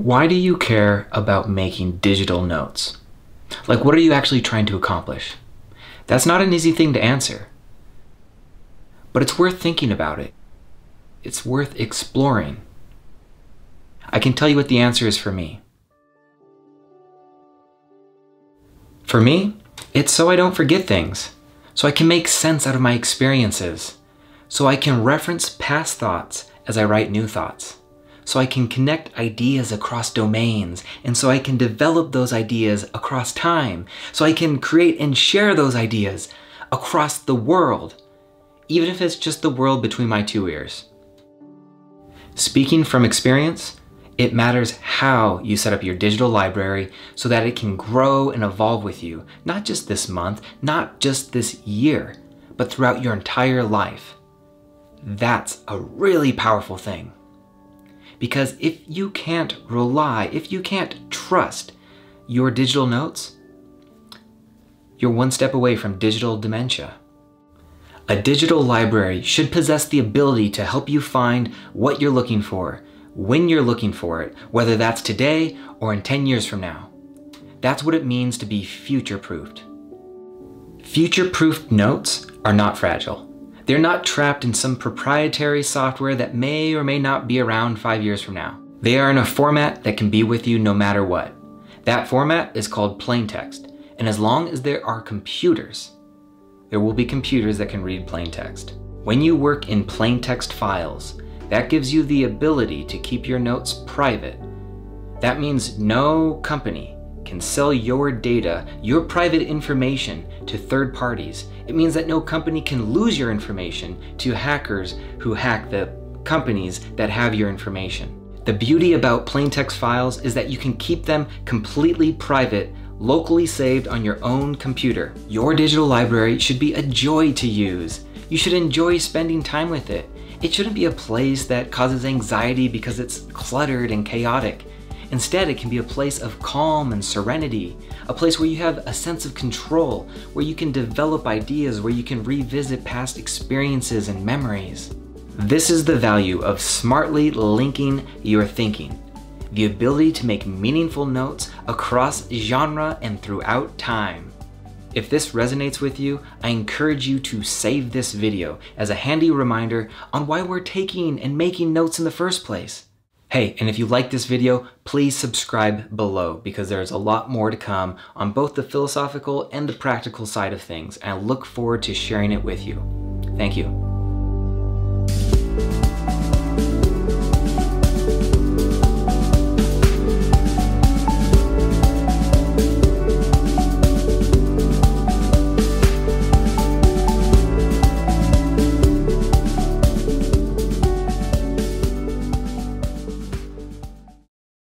Why do you care about making digital notes? Like, what are you actually trying to accomplish? That's not an easy thing to answer, but it's worth thinking about it. It's worth exploring. I can tell you what the answer is for me. For me, it's so I don't forget things, so I can make sense out of my experiences, so I can reference past thoughts as I write new thoughts, so I can connect ideas across domains, and so I can develop those ideas across time, so I can create and share those ideas across the world, even if it's just the world between my two ears. Speaking from experience, it matters how you set up your digital library so that it can grow and evolve with you, not just this month, not just this year, but throughout your entire life. That's a really powerful thing. Because if you can't rely, if you can't trust your digital notes, you're one step away from digital dementia. A digital library should possess the ability to help you find what you're looking for, when you're looking for it, whether that's today or in 10 years from now. That's what it means to be future-proofed. Future-proofed notes are not fragile. They're not trapped in some proprietary software that may or may not be around 5 years from now. They are in a format that can be with you no matter what. That format is called plain text, and as long as there are computers, there will be computers that can read plain text. When you work in plain text files, that gives you the ability to keep your notes private. That means no company can sell your data, your private information, to third parties. It means that no company can lose your information to hackers who hack the companies that have your information. The beauty about plain text files is that you can keep them completely private, locally saved on your own computer. Your digital library should be a joy to use. You should enjoy spending time with it. It shouldn't be a place that causes anxiety because it's cluttered and chaotic. Instead, it can be a place of calm and serenity, a place where you have a sense of control, where you can develop ideas, where you can revisit past experiences and memories. This is the value of smartly linking your thinking, the ability to make meaningful notes across genre and throughout time. If this resonates with you, I encourage you to save this video as a handy reminder on why we're taking and making notes in the first place. Hey, and if you like this video, please subscribe below because there's a lot more to come on both the philosophical and the practical side of things. And I look forward to sharing it with you. Thank you.